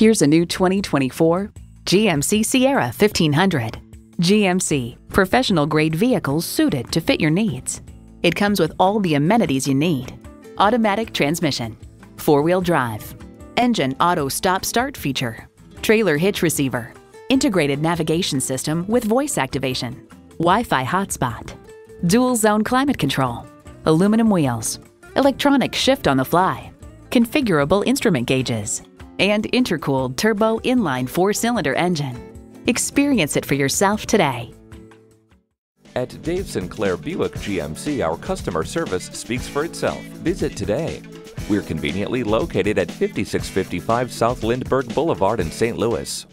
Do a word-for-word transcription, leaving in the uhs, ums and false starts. Here's a new twenty twenty-four G M C Sierra fifteen hundred. G M C, professional-grade vehicles suited to fit your needs. It comes with all the amenities you need. Automatic transmission, four-wheel drive, engine auto stop-start feature, trailer hitch receiver, integrated navigation system with voice activation, Wi-Fi hotspot, dual-zone climate control, aluminum wheels, electronic shift on the fly, configurable instrument gauges, and intercooled turbo inline four-cylinder engine. Experience it for yourself today. At Dave Sinclair Buick G M C, our customer service speaks for itself. Visit today. We're conveniently located at fifty-six fifty-five South Lindbergh Boulevard in Saint Louis.